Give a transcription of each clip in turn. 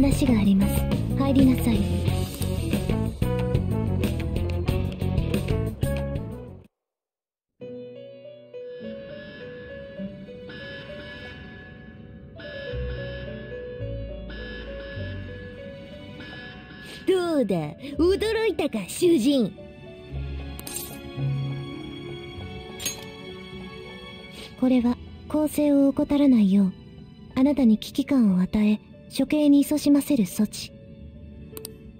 話があります。入りなさい。どうだ、驚いたか囚人。これは公正を怠らないようあなたに危機感を与え処刑に勤しませる措置。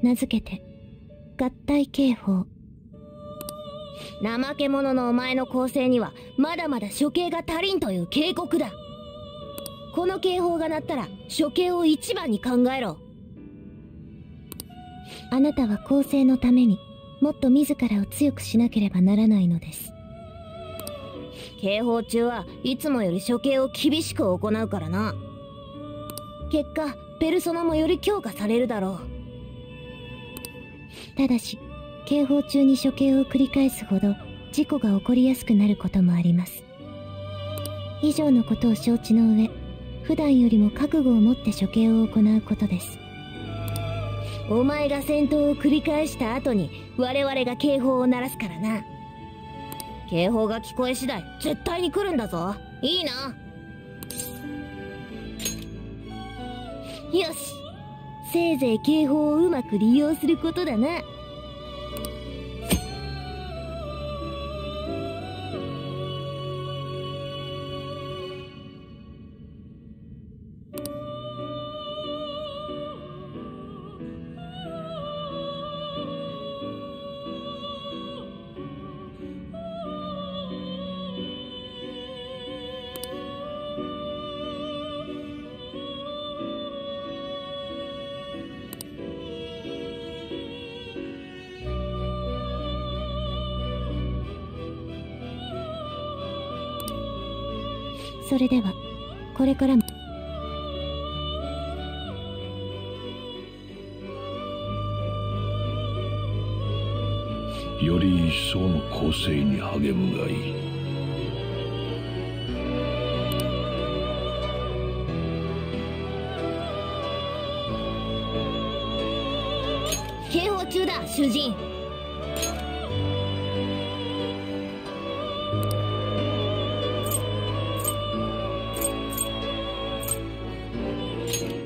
名付けて合体刑法。怠け者のお前の公正にはまだまだ処刑が足りんという警告だ。この警報が鳴ったら処刑を一番に考えろ。あなたは公正のためにもっと自らを強くしなければならないのです。警報中はいつもより処刑を厳しく行うからな。結果ペルソナもより強化されるだろう。ただし警報中に処刑を繰り返すほど事故が起こりやすくなることもあります。以上のことを承知の上、普段よりも覚悟を持って処刑を行うことです。お前が戦闘を繰り返した後に我々が警報を鳴らすからな。警報が聞こえ次第絶対に来るんだぞ。いいな。よし、せいぜい警報をうまく利用することだな。それではこれからも。より一層の構成に励むがいい。警報中だ囚人。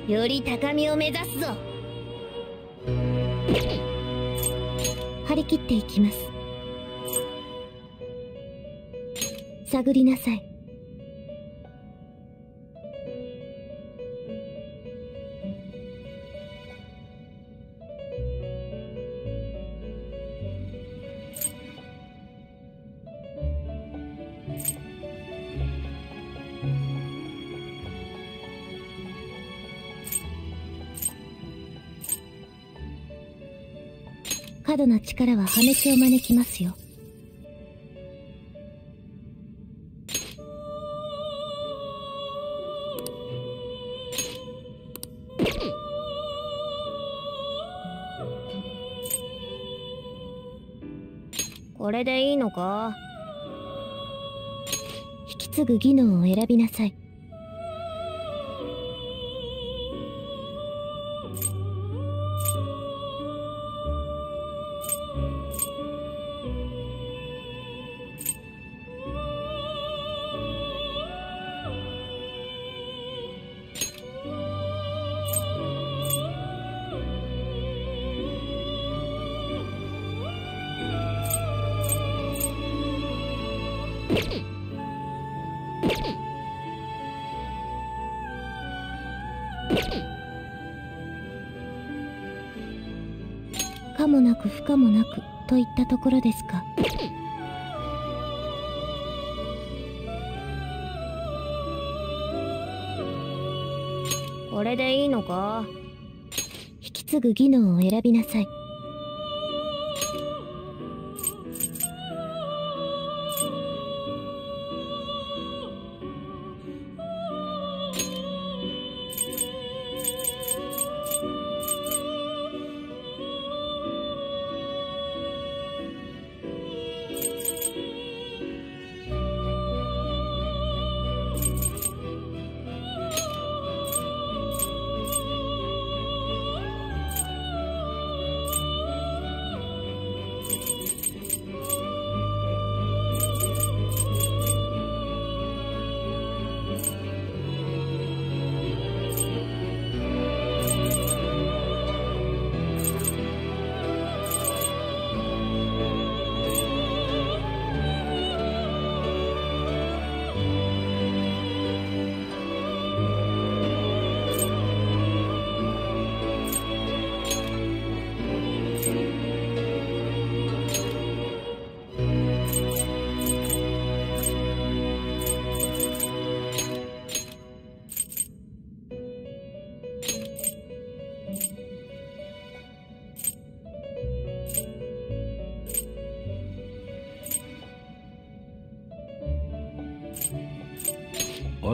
より高みを目指すぞ。張り切っていきます。探りなさい。過度な力は破滅を招きますよ。これでいいのか？引き継ぐ技能を選びなさい。可もなく不可もなくといったところですか。これでいいのか？引き継ぐ技能を選びなさい。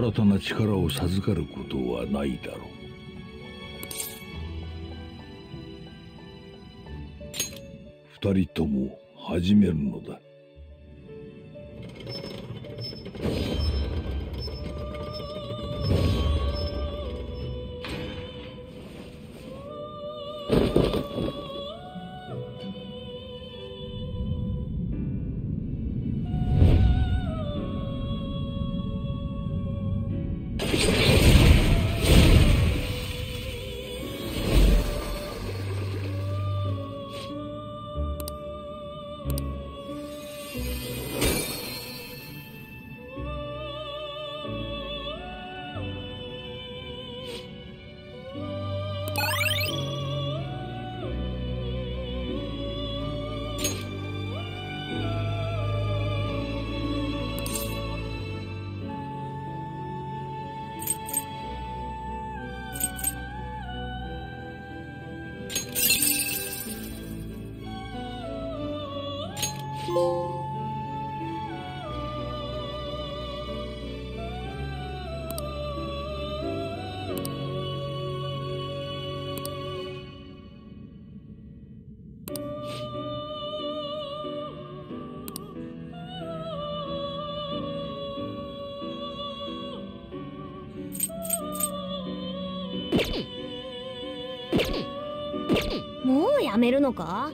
新たな力を授かることはないだろう。二人とも始めるのだ。もうやめるのか？